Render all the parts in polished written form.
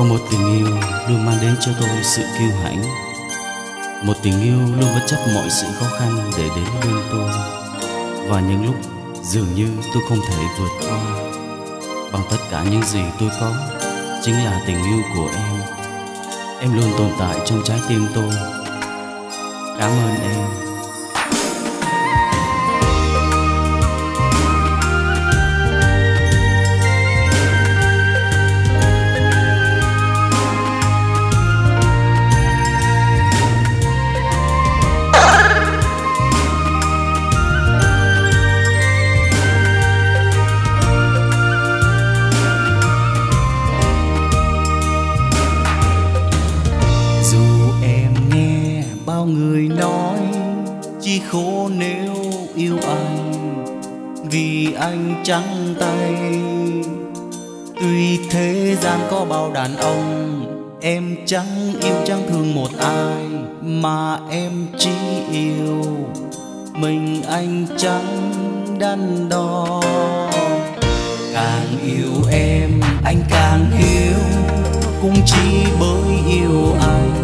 Có một tình yêu luôn mang đến cho tôi sự kiêu hãnh, một tình yêu luôn bất chấp mọi sự khó khăn để đến bên tôi. Và những lúc dường như tôi không thể vượt qua, bằng tất cả những gì tôi có chính là tình yêu của em. Em luôn tồn tại trong trái tim tôi. Cảm ơn em. Người nói chỉ khổ nếu yêu anh vì anh trắng tay. Tuy thế gian có bao đàn ông, em chẳng yêu chẳng thương một ai mà em chỉ yêu mình anh chẳng đắn đo. Càng yêu em anh càng hiểu, cũng chỉ bởi yêu anh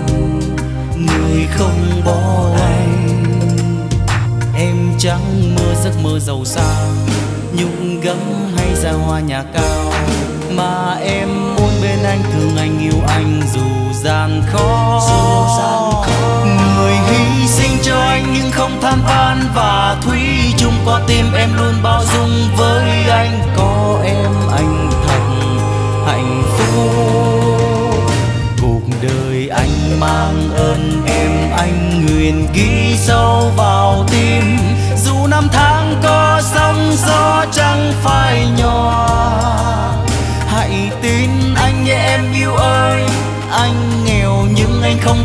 người không bỏ anh. Em chẳng mơ giấc mơ giàu sang, nhung gấm hay ra hoa nhà cao, mà em muốn bên anh, thương anh, yêu anh dù gian khó. Người hy sinh cho anh nhưng không than van và thủy chung, có tim em luôn bao dung với anh. Có em anh thật hạnh phúc, đời anh mang ơn em, anh nguyện ghi sâu vào tim. Dù năm tháng có sóng gió chẳng phải nhỏ, hãy tin anh nhé em yêu ơi. Anh nghèo nhưng anh không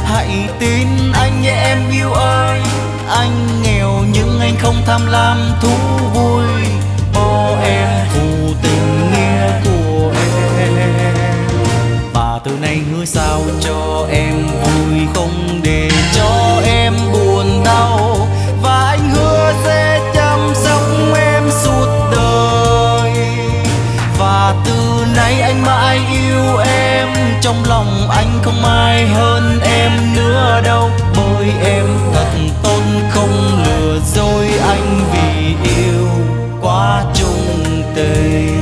hãy tin anh nhé em yêu ơi. Anh nghèo nhưng anh không tham lam thú vui, bố em phụ tình nghĩa của em. Và từ nay hứa sao cho em vui, không để cho em buồn đau. Và anh hứa sẽ chăm sóc em suốt đời. Và từ nay anh mãi yêu em, trong lòng anh không ai hơn em nữa đâu. Bởi em thật tôn không lừa dối anh, vì yêu quá chung tình.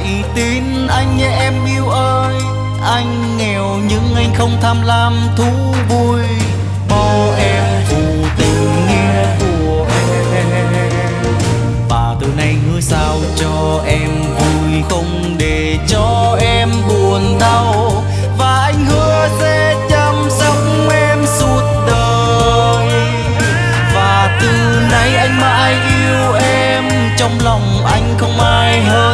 Hãy tin anh nhé em yêu ơi. Anh nghèo nhưng anh không tham lam thú vui, bao em phụ tình nghĩa của em. Và từ nay hứa sao cho em vui, không để cho em buồn. trong lòng anh không ai hơn.